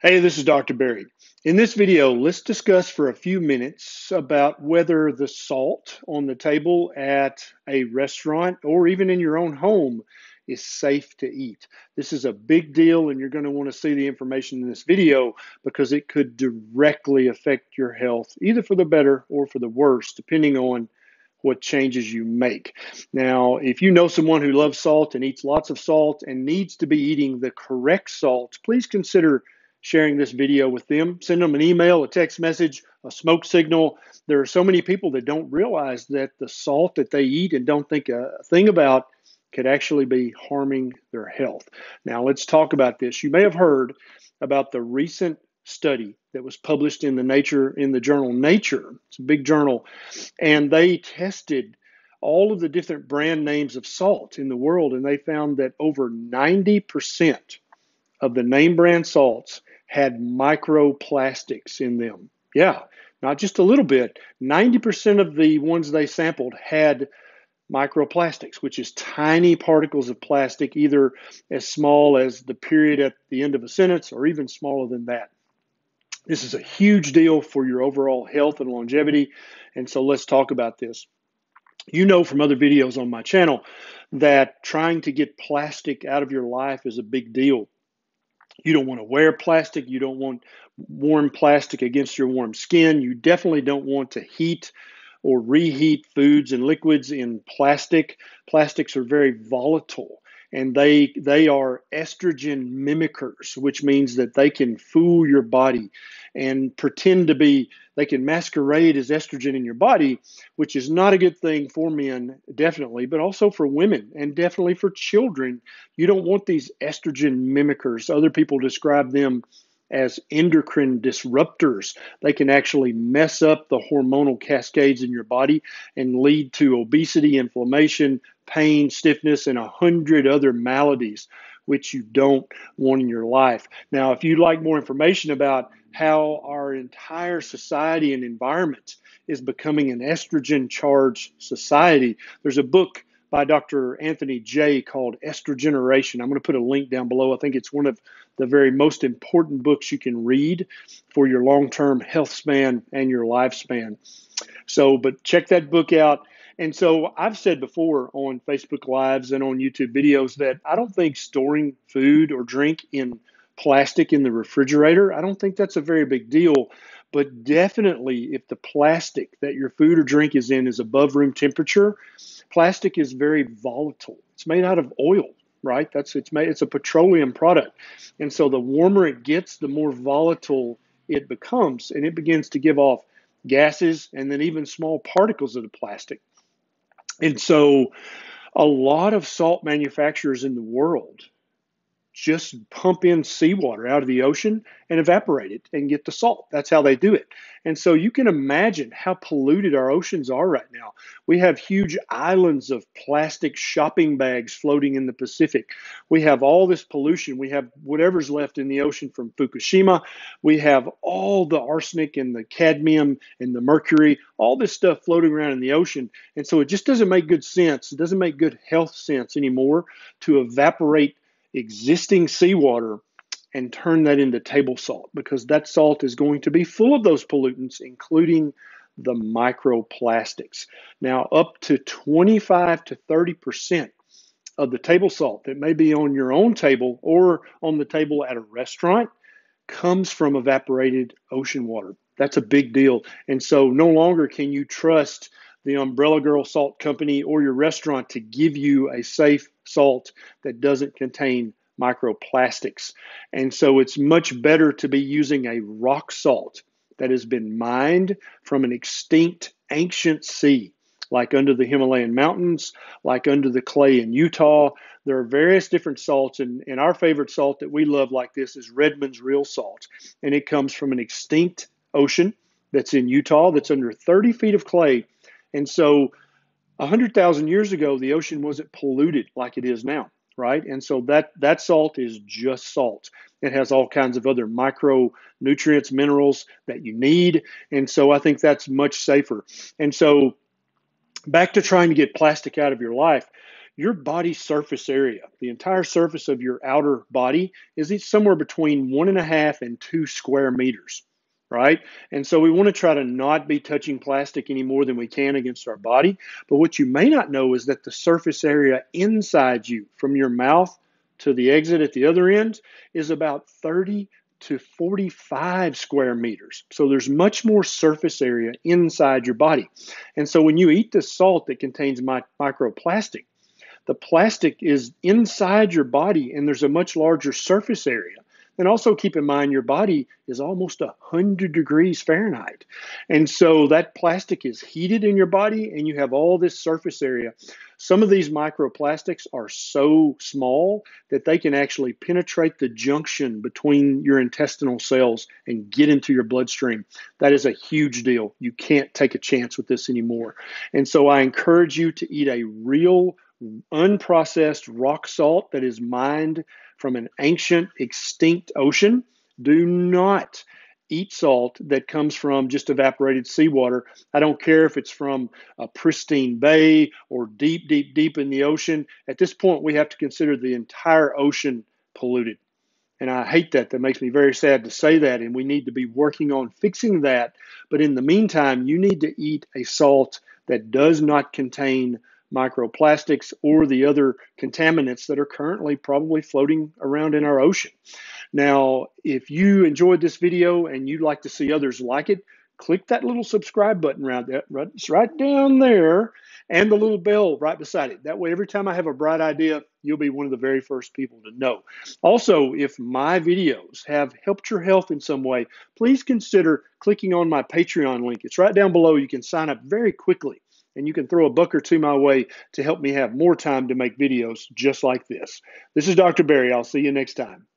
Hey, this is Dr. Berry. In this video, let's discuss for a few minutes about whether the salt on the table at a restaurant or even in your own home is safe to eat. This is a big deal, and you're going to want to see the information in this video because it could directly affect your health, either for the better or for the worse, depending on what changes you make. Now, if you know someone who loves salt and eats lots of salt and needs to be eating the correct salt, please consider sharing this video with them. Send them an email, a text message, a smoke signal. There are so many people that don't realize that the salt that they eat and don't think a thing about could actually be harming their health. Now, let's talk about this. You may have heard about the recent study that was published in the journal Nature. It's a big journal. And they tested all of the different brand names of salt in the world, and they found that over 90% of the name brand salts had microplastics in them. Yeah, not just a little bit. 90% of the ones they sampled had microplastics, which is tiny particles of plastic, either as small as the period at the end of a sentence or even smaller than that. This is a huge deal for your overall health and longevity, and so let's talk about this. You know from other videos on my channel that trying to get plastic out of your life is a big deal. You don't want to wear plastic. You don't want warm plastic against your warm skin. You definitely don't want to heat or reheat foods and liquids in plastic. Plastics are very volatile, and they are estrogen mimickers, which means that they can fool your body and they can masquerade as estrogen in your body, which is not a good thing for men, definitely, but also for women and definitely for children. You don't want these estrogen mimickers. Other people describe them as endocrine disruptors. They can actually mess up the hormonal cascades in your body and lead to obesity, inflammation, pain, stiffness, and 100 other maladies, which you don't want in your life. Now, if you'd like more information about how our entire society and environment is becoming an estrogen-charged society, there's a book by Dr. Anthony Jay called Estrogeneration. I'm going to put a link down below. I think it's one of the very most important books you can read for your long-term health span and your lifespan. So, but check that book out. And so I've said before on Facebook Lives and on YouTube videos that I don't think storing food or drink in plastic in the refrigerator, I don't think that's a very big deal. But definitely if the plastic that your food or drink is in is above room temperature, plastic is very volatile. It's made out of oil, right? It's a petroleum product. And so the warmer it gets, the more volatile it becomes, and it begins to give off gases and then even small particles of the plastic. And so a lot of salt manufacturers in the world just pump in seawater out of the ocean and evaporate it and get the salt. That's how they do it. And so you can imagine how polluted our oceans are right now. We have huge islands of plastic shopping bags floating in the Pacific. We have all this pollution. We have whatever's left in the ocean from Fukushima. We have all the arsenic and the cadmium and the mercury, all this stuff floating around in the ocean. And so it just doesn't make good sense. It doesn't make good health sense anymore to evaporate existing seawater and turn that into table salt, because that salt is going to be full of those pollutants, including the microplastics. Now, up to 25 to 30% of the table salt that may be on your own table or on the table at a restaurant comes from evaporated ocean water. That's a big deal. And so no longer can you trust the Umbrella Girl Salt Company or your restaurant to give you a safe salt that doesn't contain microplastics. And so it's much better to be using a rock salt that has been mined from an extinct ancient sea, like under the Himalayan mountains, like under the clay in Utah. There are various different salts, and our favorite salt that we love like this is Redmond's Real Salt. And it comes from an extinct ocean that's in Utah that's under 30 feet of clay. And so 100,000 years ago, the ocean wasn't polluted like it is now, right? And so that salt is just salt. It has all kinds of other micronutrients, minerals that you need. And so I think that's much safer. And so back to trying to get plastic out of your life, your body surface area, the entire surface of your outer body, is somewhere between 1.5 and 2 square meters, right? And so we want to try to not be touching plastic any more than we can against our body. But what you may not know is that the surface area inside you, from your mouth to the exit at the other end, is about 30 to 45 square meters. So there's much more surface area inside your body. And so when you eat this salt that contains microplastic, the plastic is inside your body and there's a much larger surface area. And also keep in mind, your body is almost 100 degrees Fahrenheit. And so that plastic is heated in your body and you have all this surface area. Some of these microplastics are so small that they can actually penetrate the junction between your intestinal cells and get into your bloodstream. That is a huge deal. You can't take a chance with this anymore. And so I encourage you to eat a real, unprocessed rock salt that is mined from an ancient extinct ocean. Do not eat salt that comes from just evaporated seawater. I don't care if it's from a pristine bay or deep, deep, deep in the ocean. At this point, we have to consider the entire ocean polluted. And I hate that. That makes me very sad to say that. And we need to be working on fixing that. But in the meantime, you need to eat a salt that does not contain microplastics or the other contaminants that are currently probably floating around in our ocean. Now, if you enjoyed this video and you'd like to see others like it, click that little subscribe button right down there and the little bell right beside it. That way, every time I have a bright idea, you'll be one of the very first people to know. Also, if my videos have helped your health in some way, please consider clicking on my Patreon link. It's right down below. You can sign up very quickly. And you can throw a buck or two my way to help me have more time to make videos just like this. This is Dr. Barry. I'll see you next time.